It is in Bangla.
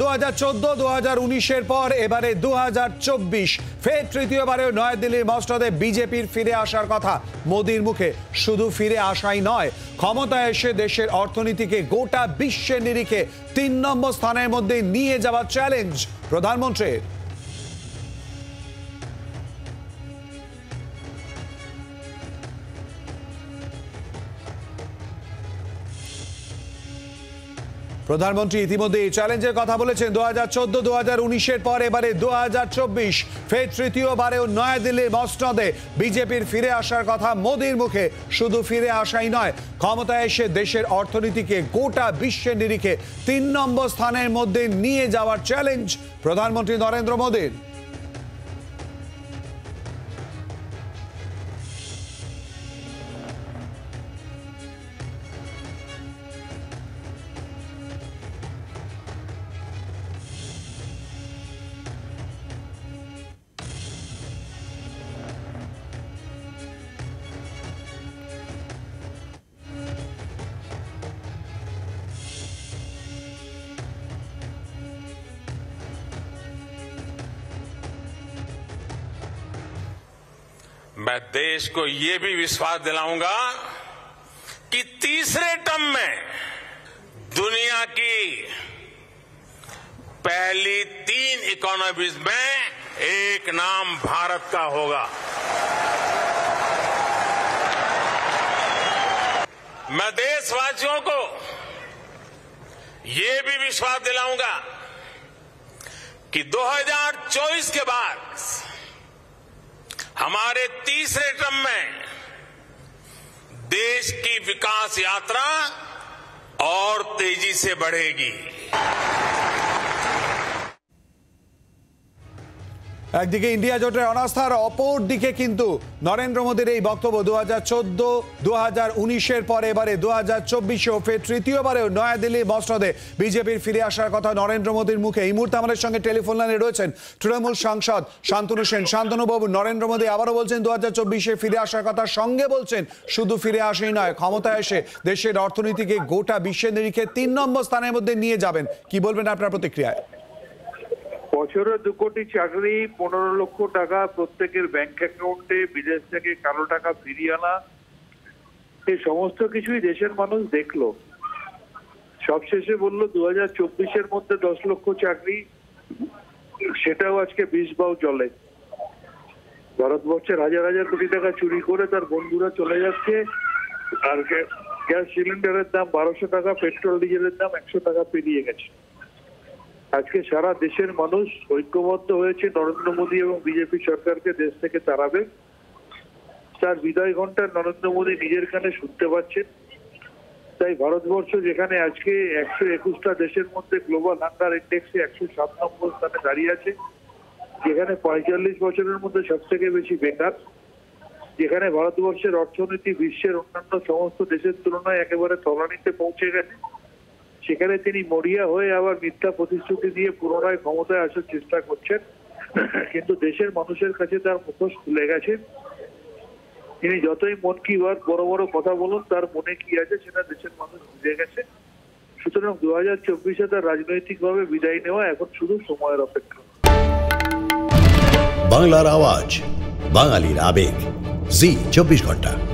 2014 2019 এর পর এবারে 2024 ফের তৃতীয়বারে নয়াদিল্লির মসনদে বিজেপির ফিরে আসার কথা মোদির মুখে। শুধু ফিরে আসাই নয়, ক্ষমতায় এসে দেশের অর্থনীতিকে গোটা বিশ্বের নিরিখে 3 নম্বর স্থানের মধ্যে নিয়ে যাওয়ার চ্যালেঞ্জ প্রধানমন্ত্রীর। প্রধানমন্ত্রী ইতিমধ্যে এই চ্যালেঞ্জের কথা বলেছেন। 2014-2019 এর পর এবারে 2024 ফের তৃতীয়বারেও নয়াদিল্লির মসনদে বিজেপির ফিরে আসার কথা মোদির মুখে। শুধু ফিরে আসাই নয়, ক্ষমতায় এসে দেশের অর্থনীতিকে গোটা বিশ্বের নিরিখে 3 নম্বর স্থানের মধ্যে নিয়ে যাওয়ার চ্যালেঞ্জ প্রধানমন্ত্রী নরেন্দ্র মোদির। मैं देश को ये भी विश्वास दिलाऊंगा कि तीसरे टर्म में दुनिया की पहली 3 इकोनॉमीज में एक नाम भारत का होगा। मैं देशवासियों को ये भी विश्वास दिलाऊंगा कि 2024 के बाद हमारे तीसरे टर्म में देश की विकास यात्रा और तेजी से बढ़ेगी। একদিকে ইন্ডিয়া জোটের অনাস্থার, অপর দিকে কিন্তু নরেন্দ্র মোদীর এই বক্তব্য। 2014-2019 পরে এবারে 2024 ফের তৃতীয়বারেও নয়াদিল্লি মসনদে বিজেপির ফিরে আসার কথা নরেন্দ্র মোদীর মুখে। এই মুহূর্তে আমাদের সঙ্গে টেলিফোন লাইনে রয়েছেন তৃণমূল সাংসদ শান্তনু সেন। শান্তনুবাবু, নরেন্দ্র মোদী আবারও বলছেন 2024-এ ফিরে আসার কথা, সঙ্গে বলছেন শুধু ফিরে আসেই নয়, ক্ষমতায় এসে দেশের অর্থনীতিকে গোটা বিশ্বের নিরিখে 3 নম্বর স্থানের মধ্যে নিয়ে যাবেন। কি বলবেন আপনার প্রতিক্রিয়ায়? বছরে 2 কোটি চাকরি, 15 লক্ষ টাকা প্রত্যেকের ব্যাংক অ্যাকাউন্টে, বিদেশ থেকে কালো টাকা ফিরিয়ে আনা, এই সমস্ত কিছুই দেশের মানুষ দেখলো। সবশেষে বললো 2024-এর মধ্যে 10 লক্ষ চাকরি, সেটাও আজকে 20 বাও চলে। ভারতবর্ষের হাজার হাজার কোটি টাকা চুরি করে তার বন্ধুরা চলে যাচ্ছে। আর গ্যাস সিলিন্ডারের দাম 1200 টাকা, পেট্রোল ডিজেলের দাম 100 টাকা পেরিয়ে গেছে। আজকে সারা দেশের মানুষ ঐক্যবদ্ধ হয়েছে নরেন্দ্র মোদী এবং বিজেপি সরকারকে দেশ থেকে তাড়াবে। তার বিদায় ঘণ্টা নরেন্দ্র মোদী নিজের কানে শুনতে পাচ্ছেন। তাই ভারতবর্ষ, যেখানে আজকে 121টা দেশের মধ্যে গ্লোবাল হাঙ্গার ইন্ডেক্সে 107 নম্বর স্থানে দাঁড়িয়ে আছে, যেখানে 45 বছরের মধ্যে সব থেকে বেশি বেকার, যেখানে ভারতবর্ষের অর্থনীতি বিশ্বের অন্যান্য সমস্ত দেশের তুলনায় একেবারে তলানিতে পৌঁছে গেছে, সেখানে তিনি মরিয়া হয়ে আবার মিথ্যা প্রতিশ্রুতি দিয়ে পুনরায় ক্ষমতায় আসার চেষ্টা করছেন। কিন্তু দেশের মানুষের কাছে তার মুখোশ খুলে গেছে। তিনি যতই মন কি বাত, বড় বড় কথা বলুন, তার মনে কি আছে সেটা দেশের মানুষ বুঝে গেছে। সুতরাং 2024-এ তার রাজনৈতিকভাবে বিদায় নেওয়া এখন শুধু সময়ের অপেক্ষা। বাংলার আওয়াজ, বাঙালির আবেগ, জি 24 ঘন্টা।